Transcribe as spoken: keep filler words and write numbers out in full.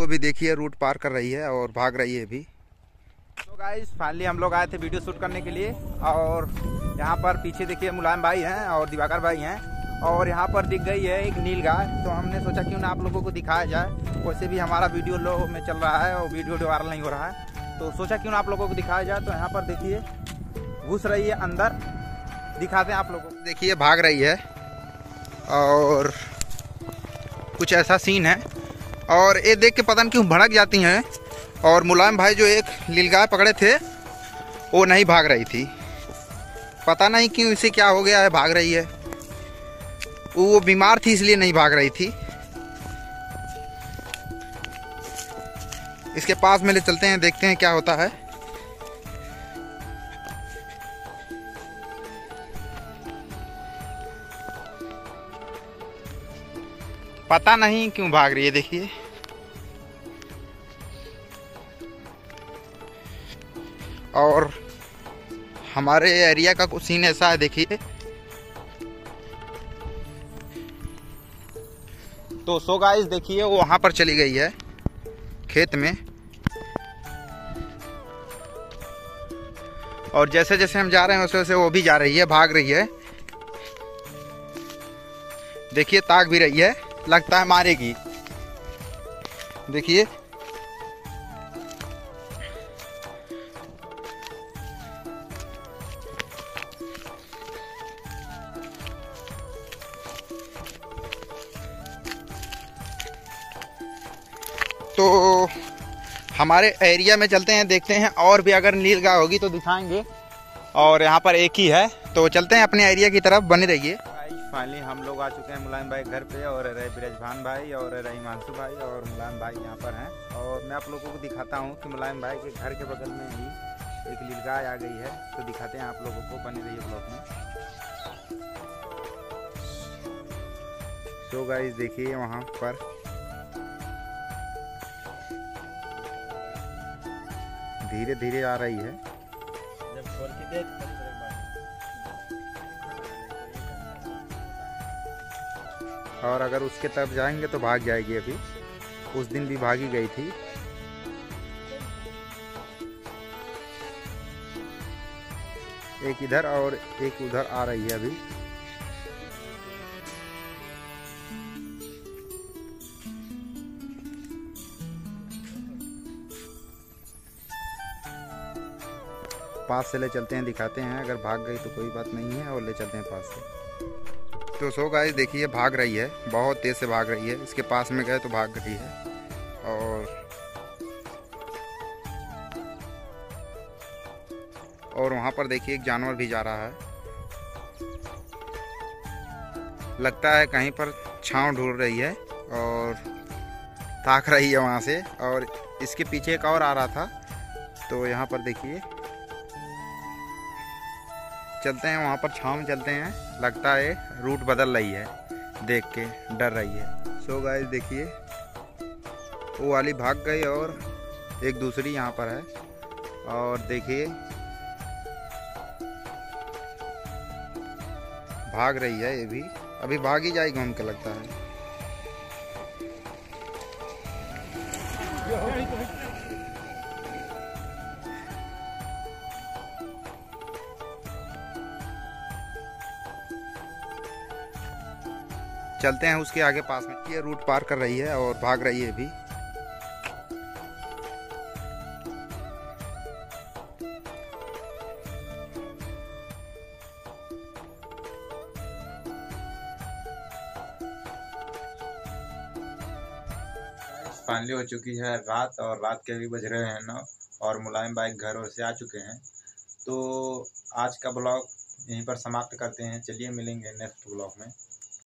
उसको भी देखिए, रूट पार कर रही है और भाग रही है अभी। तो गाइस फाइनली हम लोग आए थे वीडियो शूट करने के लिए, और यहाँ पर पीछे देखिए मुलायम भाई हैं और दिवाकर भाई हैं, और यहाँ पर दिख गई है एक नीलगाय। तो हमने सोचा क्यों ना आप लोगों को दिखाया जाए, वैसे भी हमारा वीडियो लो में चल रहा है और वीडियो वायरल नहीं हो रहा है, तो सोचा क्यों ना आप लोगों को दिखाया जाए। तो यहाँ पर देखिए घुस रही है अंदर, दिखाते हैं आप लोगों को। देखिए भाग रही है और कुछ ऐसा सीन है, और ये देख के पता नहीं क्यों भड़क जाती हैं। और मुलायम भाई जो एक नीलगाय पकड़े थे वो नहीं भाग रही थी, पता नहीं क्यों इसे क्या हो गया है, भाग रही है। वो बीमार थी इसलिए नहीं भाग रही थी। इसके पास में ले चलते हैं, देखते हैं क्या होता है। पता नहीं क्यों भाग रही है, देखिए। और हमारे एरिया का कुछ सीन ऐसा है, देखिए। तो सो गाइस देखिए वो वहाँ पर चली गई है खेत में, और जैसे जैसे हम जा रहे हैं वैसे वैसे वो भी जा रही है, भाग रही है। देखिए ताक भी रही है, लगता है मारेगी। देखिए तो हमारे एरिया में चलते हैं, देखते हैं और भी अगर नीलगाय होगी तो दिखाएंगे। और यहाँ पर एक ही है, तो चलते हैं अपने एरिया की तरफ, बने रहिए। फाइनली हम लोग आ चुके हैं मुलायम भाई घर पे, और रहे ब्रजभान भाई और रहे हिमांशु भाई और मुलायम भाई यहाँ पर हैं। और मैं आप लोगों को दिखाता हूँ कि मुलायम भाई के घर के बगल में ही एक नीलगाय आ गई है, तो दिखाते हैं आप लोगों को, बने रहिए ब्लॉग में। तो गाइस देखिए वहाँ पर धीरे धीरे आ रही है। और अगर उसके तरफ जाएंगे तो भाग जाएगी, अभी उस दिन भी भागी गई थी। एक इधर और एक उधर आ रही है अभी। पास से ले चलते हैं, दिखाते हैं। अगर भाग गई तो कोई बात नहीं है, और ले चलते हैं पास से। तो सो गाइस देखिए भाग रही है, बहुत तेज से भाग रही है। इसके पास में गए तो भाग गई है। और और वहाँ पर देखिए एक जानवर भी जा रहा है, लगता है कहीं पर छांव ढूंढ रही है और ताक रही है वहाँ से। और इसके पीछे एक और आ रहा था, तो यहाँ पर देखिए चलते हैं वहाँ पर, छांव में चलते हैं। लगता है रूट बदल रही है, देख के डर रही है। सो गाइस देखिए वो वाली भाग गई और एक दूसरी यहाँ पर है। और देखिए भाग रही है ये भी, अभी भाग ही जाएगी उनके, लगता है। चलते हैं उसके आगे पास में, ये रूट पार कर रही है और भाग रही है अभी। फाइनली हो चुकी है रात, और रात के भी बज रहे हैं ना, और मुलायम भाई घर से आ चुके हैं। तो आज का ब्लॉग यहीं पर समाप्त करते हैं, चलिए मिलेंगे नेक्स्ट ब्लॉग में।